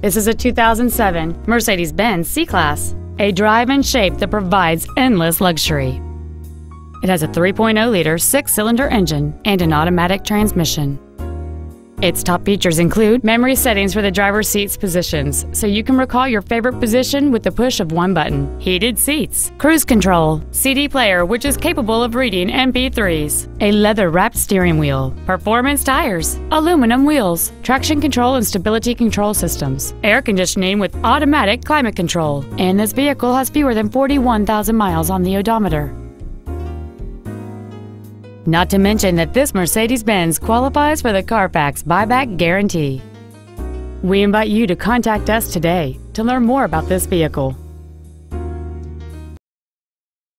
This is a 2007 Mercedes-Benz C-Class, a drive-in shape that provides endless luxury. It has a 3.0-liter six-cylinder engine and an automatic transmission. Its top features include memory settings for the driver's seat's positions, so you can recall your favorite position with the push of one button, heated seats, cruise control, CD player which is capable of reading MP3s, a leather-wrapped steering wheel, performance tires, aluminum wheels, traction control and stability control systems, air conditioning with automatic climate control, and this vehicle has fewer than 41,000 miles on the odometer. Not to mention that this Mercedes-Benz qualifies for the Carfax buyback guarantee. We invite you to contact us today to learn more about this vehicle.